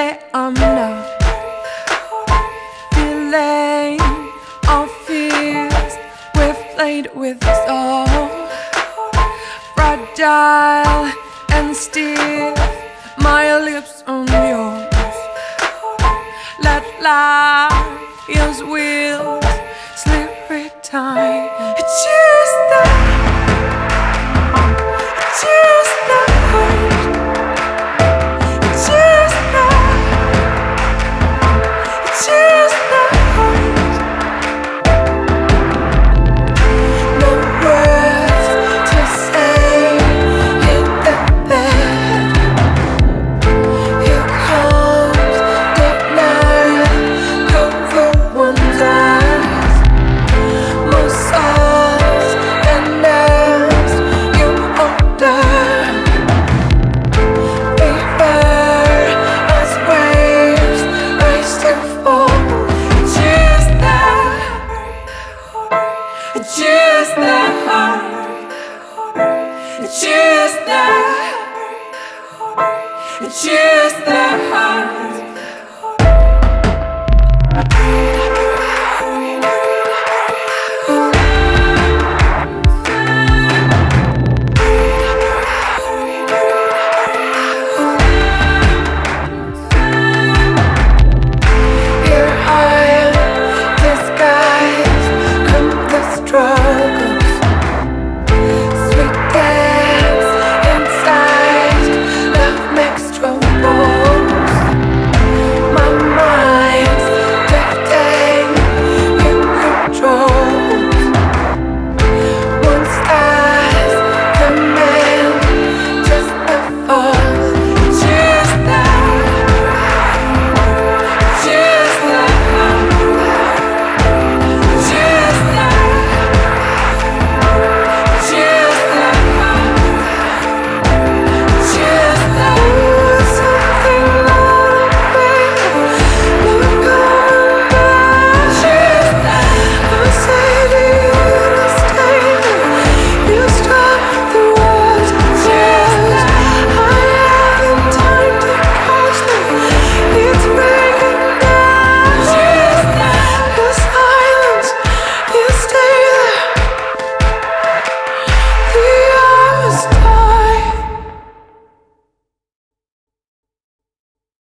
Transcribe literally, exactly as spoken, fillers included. that I'm not feeling all fears. We've played with so fragile and stiff. My lips on yours, let life's wheels slip with time. It's just that, it's just that. Just that heart, just that, just that heart.